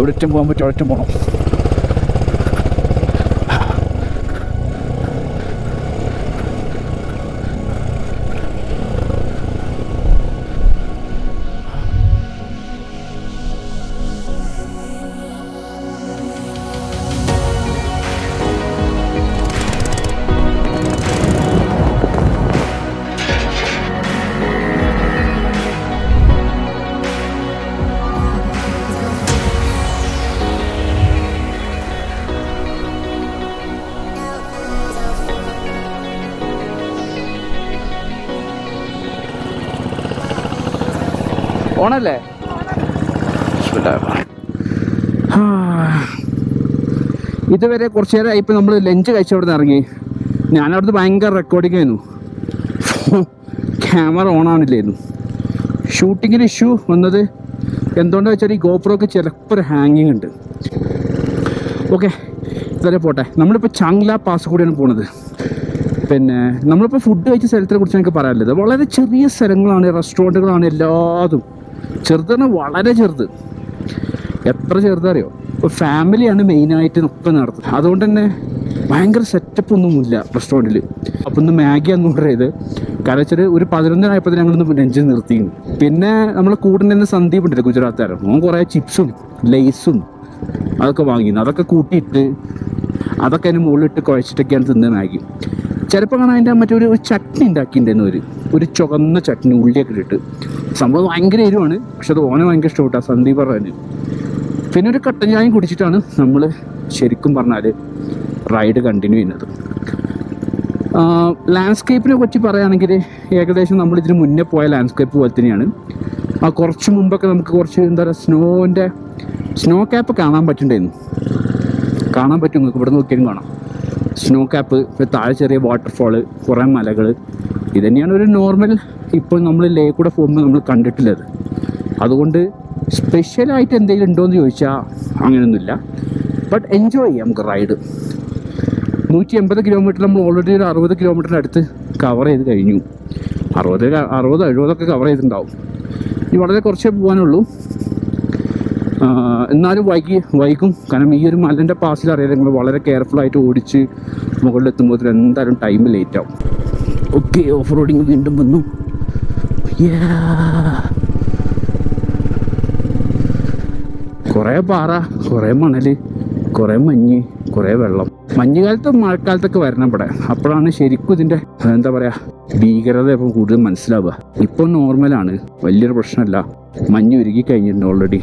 എവിടെയും പോകാൻ പറ്റും അവിടെയും പോകണം. ഓണല്ലേ ഇതുവരെ കുറച്ചു നേരം ഇപ്പം നമ്മൾ ലഞ്ച് കഴിച്ച അവിടെ നിന്ന് ഇറങ്ങി. ഞാനവിടുന്ന് ഭയങ്കര റെക്കോർഡിങ് ആയിരുന്നു, ക്യാമറ ഓണാവണില്ലായിരുന്നു. ഷൂട്ടിങ്ങിന് ഇഷ്യൂ വന്നത് എന്തുകൊണ്ടാണെന്ന് വെച്ചാൽ ഈ ഗോപ്രോക്ക് ചിലപ്പോൾ ഒരു ഹാങ്ങിങ് ഉണ്ട്. ഓക്കെ ഇതുവരെ പോട്ടെ. നമ്മളിപ്പോൾ ചാംഗ്ല പാസ് കൂടിയാണ് പോണത്. പിന്നെ നമ്മളിപ്പോൾ ഫുഡ് കഴിച്ച സ്ഥലത്തിനെ കുറിച്ച് എനിക്ക് പറയാനുള്ളത്, വളരെ ചെറിയ സ്ഥലങ്ങളാണ്, റെസ്റ്റോറൻറ്റുകളാണ്, എല്ലാതും ചെറുതാണ്, വളരെ ചെറുത്. എത്ര ചെറുതറിയോ? ഇപ്പോൾ ഫാമിലിയാണ് മെയിനായിട്ട് ഒക്കെ നടത്തുന്നത്, അതുകൊണ്ട് തന്നെ ഭയങ്കര സെറ്റപ്പ് ഒന്നുമില്ല റെസ്റ്റോറൻറ്റിൽ. അപ്പോൾ ഒന്ന് മാഗിയാണ് ഓർഡർ ചെയ്ത്, കാരണം വെച്ചാൽ ഒരു 11:00 ഞങ്ങളിന്ന് ലഞ്ച് നിർത്തിയിരുന്നു. പിന്നെ നമ്മൾ കൂടിൻ്റെ സന്ദീപ് ഉണ്ടല്ലോ ഗുജറാത്തുകാരൻ, അവൻ കുറേ ചിപ്സും ലേസും അതൊക്കെ വാങ്ങിയിരുന്നു. അതൊക്കെ കൂട്ടിയിട്ട് അതൊക്കെ അതിന് മുകളിലിട്ട് കുഴച്ചിട്ടൊക്കെയാണ് തിന്നത് മാഗി. ചിലപ്പോൾ കാണാൻ അതിൻ്റെ മറ്റൊരു ചട്നി ഉണ്ടാക്കിയിട്ടുണ്ടായിരുന്നു, ഒരു ചുവന്ന ചട്നി ഉള്ളിയൊക്കെ ഇട്ടിട്ട്. സംഭവം ഭയങ്കര എരിവാണ്, പക്ഷെ അത് ഓനെ ഭയങ്കര ഇഷ്ടപ്പെട്ടാണ് സന്ദീപ് പറഞ്ഞ്. പിന്നെ ഒരു കട്ടൻ ചായം കുടിച്ചിട്ടാണ് നമ്മൾ ശരിക്കും പറഞ്ഞാൽ റൈഡ് കണ്ടിന്യൂ ചെയ്യുന്നത്. ലാൻഡ്സ്കേപ്പിനെ പറ്റി പറയുകയാണെങ്കിൽ ഏകദേശം നമ്മൾ ഇതിന് മുന്നേ പോയ ലാൻഡ്സ്കേപ്പ് പോലെ തന്നെയാണ്. ആ കുറച്ച് മുമ്പൊക്കെ നമുക്ക് കുറച്ച് എന്താ പറയുക സ്നോ ക്യാപ്പ് കാണാൻ പറ്റുന്നുണ്ടായിരുന്നു. കാണാൻ പറ്റും, നിങ്ങൾക്ക് ഇവിടെ നോക്കിയാലും കാണാം സ്നോ ക്യാപ്പ്. താഴെ ചെറിയ വാട്ടർഫാള്, കുറേ മലകൾ. ഇത് തന്നെയാണ് ഒരു നോർമൽ ഇപ്പോൾ നമ്മൾ ലേ കൂടെ പോകുമ്പോൾ നമ്മൾ കണ്ടിട്ടുള്ളത്. അതുകൊണ്ട് സ്പെഷ്യലായിട്ട് എന്തെങ്കിലും ഉണ്ടോയെന്ന് ചോദിച്ചാൽ അങ്ങനെയൊന്നുമില്ല, ബട്ട് എൻജോയ് ചെയ്യാം നമുക്ക് റൈഡ്. 180 കിലോമീറ്റർ നമ്മൾ ഓൾറെഡി ഒരു 60 കിലോമീറ്ററിൻ്റെ അടുത്ത് കവർ ചെയ്ത് കഴിഞ്ഞു. 60, 70 കവർ ചെയ്തിട്ടുണ്ടാവും. ഇനി വളരെ കുറച്ചേ പോകാനുള്ളൂ, എന്നാലും വൈകും. കാരണം ഈ ഒരു മലൻ്റെ പാസിൽ അറിയാതെ നിങ്ങൾ വളരെ കെയർഫുള്ളായിട്ട് ഓടിച്ച് മുകളിലെത്തുമ്പോൾ എന്തായാലും ടൈം ലേറ്റ് ആവും. ഓക്കെ, ഓഫ് റോഡിങ് വീണ്ടും വന്നു. കുറേ പാറ, കുറേ മണൽ, കുറേ മഞ്ഞ്, കുറേ വെള്ളം. മഞ്ഞുകാലത്തും മഴക്കാലത്തൊക്കെ വരണം ഇവിടെ, അപ്പോഴാണ് ശരിക്കും ഇതിൻ്റെ എന്താ പറയുക ഭീകരത ഇപ്പം കൂടുതൽ മനസ്സിലാവുക. ഇപ്പം നോർമലാണ്, വലിയൊരു പ്രശ്നമല്ല. മഞ്ഞ് ഉരുകി കഴിഞ്ഞിട്ടുണ്ട് ഓൾറെഡി.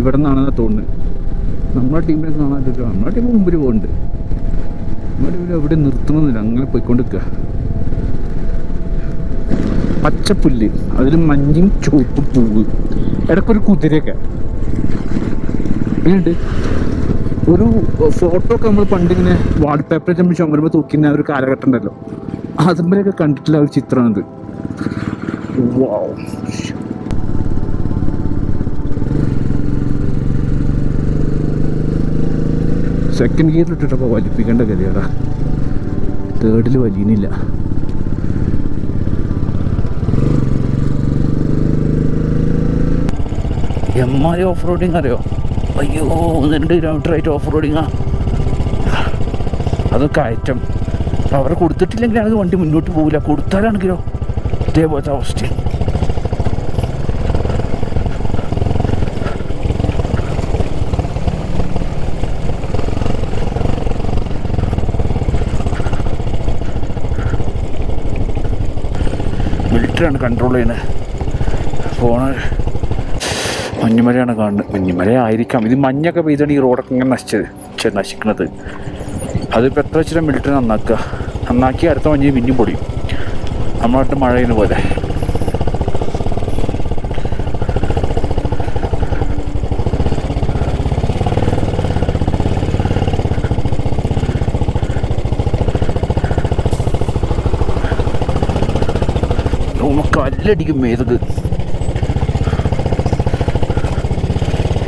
ഇവിടെ നിന്നാണെന്ന് തോന്നുന്നത്. നമ്മുടെ ടീമിനെ കാണാൻ, നമ്മുടെ ടീം മുമ്പിൽ പോകുന്നുണ്ട്. നമ്മുടെ ടീമിൽ എവിടെ നിർത്തണമെന്നില്ല, അങ്ങനെ പോയിക്കൊണ്ടിരിക്കുക. പച്ചപ്പുല്ല്, അതിൽ മഞ്ഞും ചുവപ്പും പൂവ്, ഇടയ്ക്കൊരു കുതിരയൊക്കെ ഇങ്ങനെയുണ്ട്. ഒരു ഫോട്ടോ ഒക്കെ നമ്മൾ പണ്ടിങ്ങനെ വാൾപേപ്പറിൽ നമ്മൾ ചുമരുമ്പോൾ തൂക്കുന്ന ഒരു കാലഘട്ടം ഉണ്ടല്ലോ, അതുമ്പോഴൊക്കെ കണ്ടിട്ടുള്ള ഒരു ചിത്രമാണിത്. വാവ്, സെക്കൻഡ് ഗിയറിലിട്ടിട്ടപ്പോൾ വലിപ്പിക്കേണ്ട ഗതികേടാ, തേർഡിൽ വലിയുന്നില്ല. എമ്മാരി ഓഫ് റോഡിങ് അറിയോ? അയ്യോ, 1-2 കിലോമീറ്റർ ആയിട്ട് ഓഫ് റോഡിങ്ങാ. അത് കയറ്റം, അവർ കൊടുത്തിട്ടില്ലെങ്കിലാണ് വണ്ടി മുന്നോട്ട് പോകില്ല, കൊടുത്താലാണെങ്കിലോ ഇതേപോലത്തെ അവസ്ഥ. ാണ് കൺട്രോൾ ചെയ്യുന്നത്. ഫോണ് മഞ്ഞുമലയാണ് കാണുന്നത്, മഞ്ഞുമല ആയിരിക്കാം. ഇത് മഞ്ഞൊക്കെ പെയ്താണ് ഈ റോഡൊക്കെ ഇങ്ങനെ നശിക്കുന്നത്. അത് ഇപ്പോൾ എത്ര വെച്ചിട്ട് മിലിറ്ററി നന്നാക്കുക, നന്നാക്കി അടുത്ത മഞ്ഞ് പിന്നെയും പൊടിയും. നമ്മളായിട്ട് മഴ ചെയ്യുന്ന പോലെ. കല്ലടിക്കും മേതക്ക്.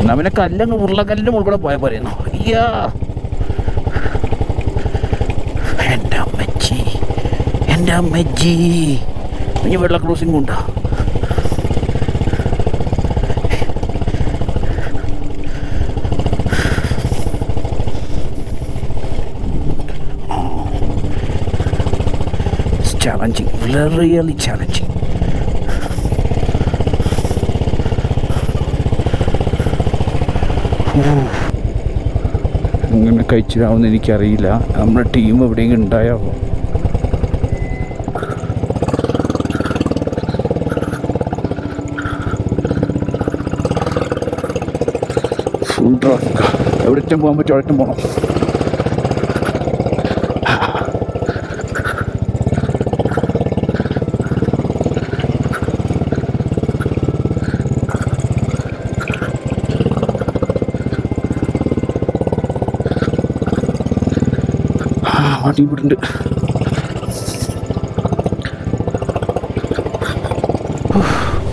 എന്നാ പിന്നെ കല്ലങ്ങ് ഉരുളക്കല്ലിൻ്റെ മുകളിൽ കൂടെ പോയാൽ പറയുന്നു. അയ്യാ എൻ്റെ അമ്മച്ചി, എൻ്റെ അമ്മച്ചി. ഇനി വെള്ള ക്രോസിംഗ് ഉണ്ടോ? Challenging, really challenging. ഇങ്ങനെ കഴിച്ചിടാവുന്ന എനിക്കറിയില്ല. നമ്മുടെ ടീം എവിടെയെങ്കിലും ഉണ്ടായാവോ? ഫുൾ ട്രാഫിക്, എവിടേക്കും പോകാൻ പറ്റും അവിടേക്കും പോകണം. അടിപൊളിണ്ട്.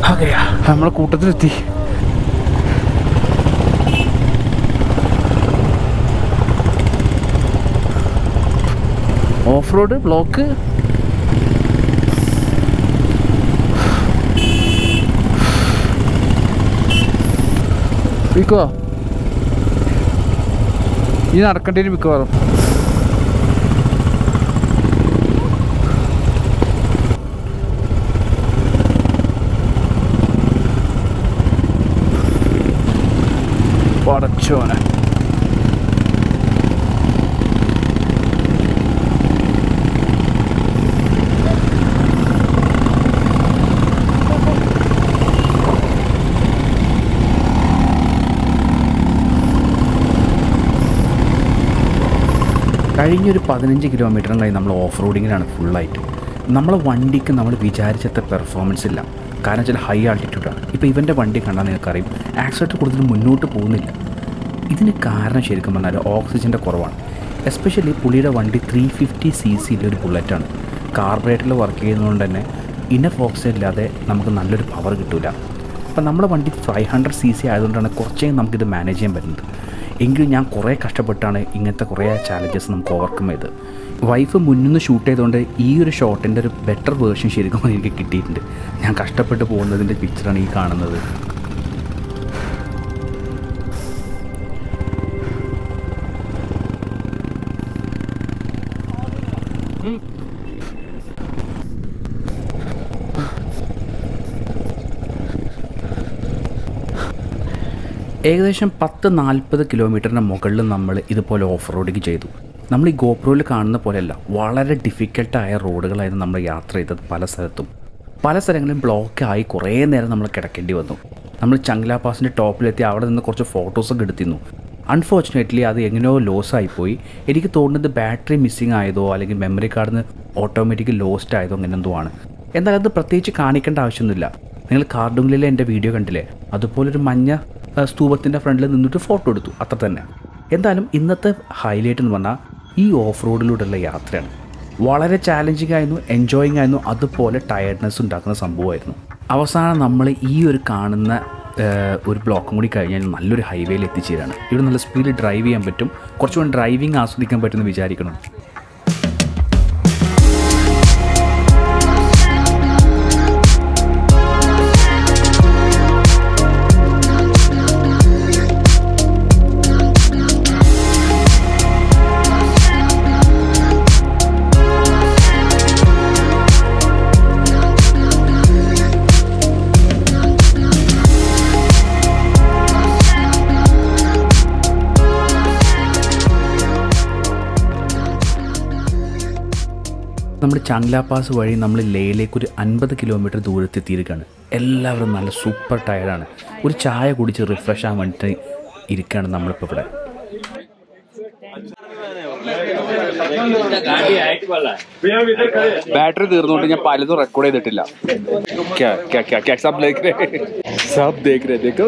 അതെയാ നമ്മളെ കൂട്ടത്തിലെത്തി. Off road block. വിൽക്കുവോ? ഇനി നടക്കേണ്ടി മിക്കവാറും. പടച്ചോനെ, കഴിഞ്ഞൊരു 15 കിലോമീറ്ററിനായി നമ്മൾ ഓഫ് റോഡിങ്ങിനാണ് ഫുള്ളായിട്ട്. നമ്മളെ വണ്ടിക്ക് നമ്മൾ വിചാരിച്ചത്ര പെർഫോമൻസ് ഇല്ല. കാരണം വെച്ചാൽ ഹൈ ആൾട്ടിറ്റ്യൂഡാണ്. ഇപ്പോൾ ഇവൻ്റെ വണ്ടി കണ്ടാൽ നിങ്ങൾക്കറിയും ആക്സിഡൻറ്റ് കൂടുതൽ മുന്നോട്ട് പോകുന്നില്ല. ഇതിന് കാരണം ശരിക്കും പറഞ്ഞാൽ ഓക്സിജൻ്റെ കുറവാണ്. എസ്പെഷ്യലി പുള്ളിയുടെ വണ്ടി 350cc ഒരു ബുള്ളറ്റാണ്. കാർബറേറ്ററിൽ വർക്ക് ചെയ്യുന്നതുകൊണ്ട് തന്നെ ഇനഫ് ഓക്സിജൻ ഇല്ലാതെ നമുക്ക് നല്ലൊരു പവർ കിട്ടില്ല. അപ്പം നമ്മുടെ വണ്ടി 500cc ആയതുകൊണ്ടാണ് കുറച്ചെങ്കിലും നമുക്കിത് മാനേജ് ചെയ്യാൻ പറ്റുന്നത്. എങ്കിലും ഞാൻ കുറേ കഷ്ടപ്പെട്ടാണ് ഇങ്ങനത്തെ കുറേ ചാലഞ്ചസ് നമുക്ക് ഓവർകം ചെയ്ത്. വൈഫ് മുന്നിന്ന് ഷൂട്ട് ചെയ്തുകൊണ്ട് ഈ ഒരു ഷോട്ടിൻ്റെ ഒരു ബെറ്റർ വേർഷൻ ശരിക്കും എനിക്ക് കിട്ടിയിട്ടുണ്ട്. ഞാൻ കഷ്ടപ്പെട്ട് പോകുന്നതിൻ്റെ പിക്ചറാണ് ഈ കാണുന്നത്. ഏകദേശം 10-40 കിലോമീറ്ററിന് മുകളിൽ നമ്മൾ ഇതുപോലെ ഓഫ് റോഡിങ് ചെയ്തു. നമ്മൾ ഈ ഗോപ്രോയിൽ കാണുന്ന പോലെയല്ല, വളരെ ഡിഫിക്കൽട്ടായ റോഡുകളായിരുന്നു നമ്മൾ യാത്ര ചെയ്തത്. പല സ്ഥലത്തും പല സ്ഥലങ്ങളിലും ബ്ലോക്കായി കുറേ നേരം നമ്മൾ കിടക്കേണ്ടി വന്നു. നമ്മൾ ചംഗ്ലാ പാസിൻ്റെ ടോപ്പിലെത്തി അവിടെ നിന്ന് കുറച്ച് ഫോട്ടോസൊക്കെ എടുത്തിരുന്നു. അൺഫോർച്യുനേറ്റ്ലി അത് എങ്ങനെയോ ലോസായിപ്പോയി. എനിക്ക് തോന്നുന്നത് ബാറ്ററി മിസ്സിങ് ആയതോ അല്ലെങ്കിൽ മെമ്മറി കാർഡിന് ഓട്ടോമാറ്റിക്കലി ലോസ്റ്റ് ആയതോ അങ്ങനെ എന്തോ ആണ്. എന്നാലും അത് പ്രത്യേകിച്ച് കാണിക്കേണ്ട ആവശ്യമൊന്നുമില്ല. നിങ്ങൾ കാർഡുംഗിലെ എൻ്റെ വീഡിയോ കണ്ടില്ലേ, അതുപോലൊരു മഞ്ഞ സ്തൂപത്തിൻ്റെ ഫ്രണ്ടിൽ നിന്നിട്ട് ഫോട്ടോ എടുത്തു, അത്ര തന്നെ. എന്തായാലും ഇന്നത്തെ ഹൈലൈറ്റ് എന്ന് പറഞ്ഞാൽ ഈ ഓഫ് റോഡിലൂടെയുള്ള യാത്രയാണ്. വളരെ ചാലഞ്ചിങ് ആയിരുന്നു, എൻജോയിങ് ആയിരുന്നു, അതുപോലെ ടയർഡ്നെസ് ഉണ്ടാക്കുന്ന സംഭവമായിരുന്നു. അവസാനം നമ്മൾ ഈ ഒരു കാണുന്ന ഒരു ബ്ലോക്കും കൂടി കഴിഞ്ഞാൽ നല്ലൊരു ഹൈവേയിൽ എത്തിച്ചേരാണ്. ഇവിടെ നല്ല സ്പീഡിൽ ഡ്രൈവ് ചെയ്യാൻ പറ്റും, കുറച്ചുകൂടി ഡ്രൈവിംഗ് ആസ്വദിക്കാൻ പറ്റുമെന്ന് വിചാരിക്കണം. നമ്മുടെ ചംഗ്ലാ പാസ് വഴി നമ്മൾ ലേയിലേക്ക് ഒരു 50 കിലോമീറ്റർ ദൂരത്തെത്തിയിരിക്കുകയാണ്. എല്ലാവരും നല്ല സൂപ്പർ ടയർഡാണ്. ഒരു ചായ കുടിച്ച് റിഫ്രഷ് ആകാൻ വേണ്ടിയിട്ട് ഇരിക്കുകയാണ് നമ്മളിപ്പോൾ ഇവിടെ. बैटरी तीर्नोट ഞാൻ പലതും റെക്കോർഡ് ചെയ്തിട്ടില്ല. सब देख रहे देखो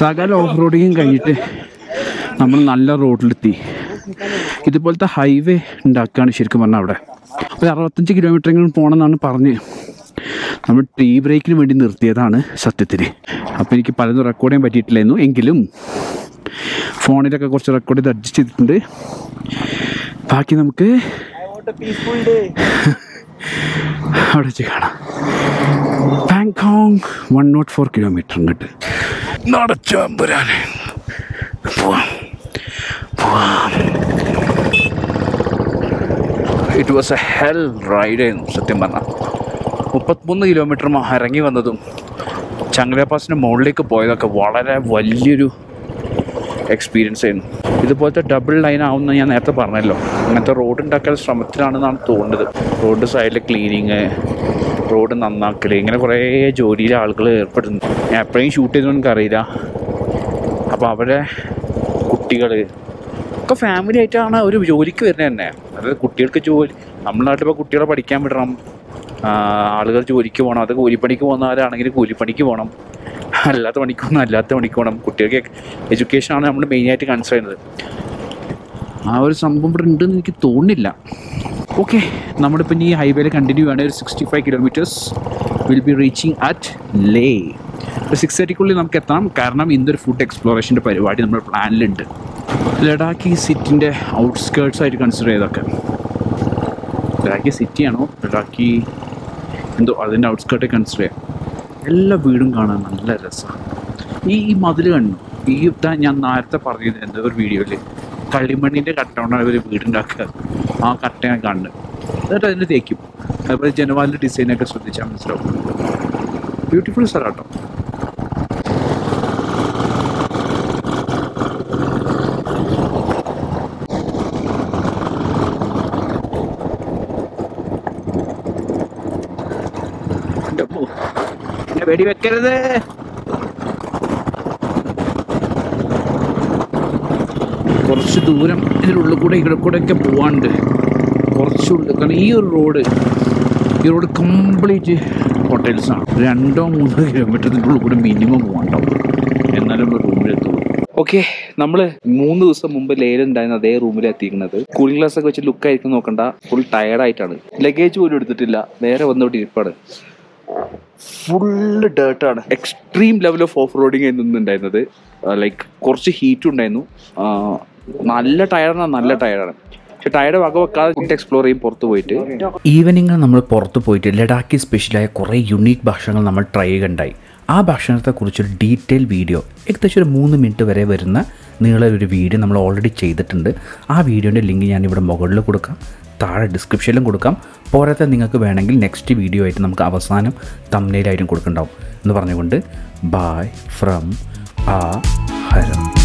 സകല ഓഫ് റോഡിങ് കഴിഞ്ഞിട്ട് നമ്മൾ നല്ല റോഡിലെത്തി. ഇതുപോലത്തെ ഹൈവേ ഉണ്ടാക്കുകയാണ് ശരിക്കും പറഞ്ഞാൽ. അവിടെ ഒരു 65 കിലോമീറ്ററെങ്കിലും പോകണമെന്നാണ് പറഞ്ഞ് നമ്മൾ ടീ ബ്രേക്കിന് വേണ്ടി നിർത്തിയതാണ് സത്യത്തിൽ. അപ്പോൾ എനിക്ക് പലതും റെക്കോർഡ് ചെയ്യാൻ പറ്റിയിട്ടില്ലായിരുന്നു. എങ്കിലും ഫോണിലൊക്കെ കുറച്ച് റെക്കോർഡ് ചെയ്ത് അഡ്ജസ്റ്റ് ചെയ്തിട്ടുണ്ട്. ബാക്കി നമുക്ക് അവിടെ വെച്ച് കാണാം. ബാങ്കോങ് 104 കിലോമീറ്റർ ഇങ്ങോട്ട് നടച്ചാമ്പുരാൻ പോവാം. ഇറ്റ് വാസ് എ ഹെൽ റൈഡായിരുന്നു സത്യം പറഞ്ഞാൽ. 33 കിലോമീറ്റർ ഇറങ്ങി വന്നതും ചങ്ങല പാസിൻ്റെ മുകളിലേക്ക് പോയതൊക്കെ വളരെ വലിയൊരു എക്സ്പീരിയൻസ് ആയിരുന്നു. ഇതുപോലത്തെ ഡബിൾ ലൈൻ ആവുമെന്ന് ഞാൻ നേരത്തെ പറഞ്ഞല്ലോ. അങ്ങനത്തെ റോഡ് ഉണ്ടാക്കാൻ ശ്രമത്തിലാണെന്നാണ് തോന്നുന്നത്. റോഡ് സൈഡിൽ ക്ലീനിങ്, റോഡ് നന്നാക്കൽ, ഇങ്ങനെ കുറേ ജോലിയിൽ ആളുകൾ ഏർപ്പെടുന്നു. ഞാൻ എപ്പോഴും ഷൂട്ട് ചെയ്തതൊന്നും എനിക്കറിയില്ല. അപ്പോൾ അവരെ കുട്ടികൾ ഒക്കെ ഫാമിലി ആയിട്ടാണ് ഒരു ജോലിക്ക് വരുന്നത് തന്നെ. അതായത് കുട്ടികൾക്ക് ജോലി, നമ്മുടെ നാട്ടിൽ ഇപ്പോൾ കുട്ടികളെ പഠിക്കാൻ വിടണം, ആളുകൾ ജോലിക്ക് പോകണം. അത് കൂലിപ്പണിക്ക് പോകുന്നവരാണെങ്കിൽ കൂലിപ്പണിക്ക് പോകണം, അല്ലാത്ത പണിക്ക് പോകണം, കുട്ടികൾക്ക് എഡ്യൂക്കേഷനാണ് നമ്മൾ മെയിനായിട്ട് കൺസേൺ ചെയ്യുന്നത്. ആ ഒരു സംഭവം ഇവിടെ ഉണ്ടെന്ന് എനിക്ക് തോന്നുന്നില്ല. ഓക്കെ, നമ്മളിപ്പോൾ ഇനി ഹൈവേയിൽ കണ്ടിന്യൂ ചെയ്യുകയാണെങ്കിൽ ഒരു 65 kilometres will be reaching at Leh. ഒരു 6:30-ക്കുള്ളിൽ നമുക്ക് എത്താം. കാരണം ഇന്നൊരു ഫുഡ് എക്സ്പ്ലോറേഷൻ്റെ പരിപാടി നമ്മുടെ പ്ലാനിലുണ്ട്. ലഡാക്ക് ഈ സിറ്റിൻ്റെ ഔട്ട്സ്കേർട്സ് ആയിട്ട് കൺസിഡർ ചെയ്തൊക്കെ. ലഡാക്കി സിറ്റിയാണോ ലഡാക്കി എന്തോ അതിൻ്റെ ഔട്ട്സ്കേർട്ട് കൺസിഡർ ചെയ്യാം. എല്ലാ വീടും കാണാൻ നല്ല രസമാണ്. ഈ മതിൽ കണ്ടു. ഈ ഞാൻ നേരത്തെ പറഞ്ഞത് എൻ്റെ ഒരു വീഡിയോയിൽ കളിമണ്ണിൻ്റെ കട്ട കൊണ്ടാണ് ഇവർ വീടുണ്ടാക്കുക. ആ കട്ട ഞാൻ കണ്ടു. എന്നിട്ട് അതിൻ്റെ തേക്കും. അതുപോലെ ജനവാലിൻ്റെ ഡിസൈനൊക്കെ ശ്രദ്ധിച്ചാൽ മനസ്സിലാവും. ബ്യൂട്ടിഫുൾ സ്ഥലം കേട്ടോ. വെടി വെക്കരുത്. കുറച്ച് ദൂരം ഇതിനുള്ളിൽ കൂടെ ഇവിടെ കൂടെയൊക്കെ പോവാണ്ട് കുറച്ചുള്ളിൽ. കാരണം ഈ റോഡ് കംപ്ലീറ്റ് ഹോട്ടൽസാണ്. 2-3 കിലോമീറ്ററിൻ്റെ ഉള്ളിൽ കൂടെ മിനിമം പോകാനുണ്ടാവും, എന്നാലും റൂമിലെത്തുള്ളൂ. ഓക്കെ, നമ്മൾ 3 ദിവസം മുമ്പ് ലേയിലുണ്ടായിരുന്ന അതേ റൂമിലാണ് എത്തിക്കുന്നത്. കൂളിംഗ് ഗ്ലാസ് ഒക്കെ വെച്ച് ലുക്കായിരിക്കും നോക്കണ്ട. ഫുൾ ടയർഡായിട്ടാണ്. ലഗേജ് പോലും എടുത്തിട്ടില്ല. നേരെ വന്നോട്ട് ഇരിപ്പാണ്. ഫുള്ള് ഡേർട്ടാണ്. Extreme level of off roading നിന്നുണ്ടായിരുന്നത്. ലൈക്ക് കുറച്ച് ഹീറ്റും ഉണ്ടായിരുന്നു. നല്ല ടയറാണ്. പക്ഷെ ടയർഡ് വക വെക്കാതെ ഫുഡ് എക്സ്പ്ലോർ ചെയ്യും പുറത്ത് പോയിട്ട്. ഈവനിങ്ങിൽ നമ്മൾ പുറത്ത് പോയിട്ട് ലഡാക്കി സ്പെഷ്യലായ കുറേ യുണീക്ക് ഭക്ഷണങ്ങൾ നമ്മൾ ട്രൈ ചെയ്യുകയുണ്ടായി. ആ ഭക്ഷണത്തെക്കുറിച്ചൊരു ഡീറ്റെയിൽ വീഡിയോ ഏകദേശം ഒരു 3 മിനിറ്റ് വരെ വരുന്ന നീളൊരു വീഡിയോ നമ്മൾ ഓൾറെഡി ചെയ്തിട്ടുണ്ട്. ആ വീഡിയോൻ്റെ ലിങ്ക് ഞാനിവിടെ മുകളിൽ കൊടുക്കാം, താഴെ ഡിസ്ക്രിപ്ഷനിലും കൊടുക്കാം. പോരാതെ നിങ്ങൾക്ക് വേണമെങ്കിൽ നെക്സ്റ്റ് വീഡിയോ ആയിട്ട് നമുക്ക് അവസാനം തംബ്നെയിലായിട്ടും കൊടുക്കണ്ടാവും എന്ന് പറഞ്ഞുകൊണ്ട് ബൈ ഫ്രം ആ ഹരം.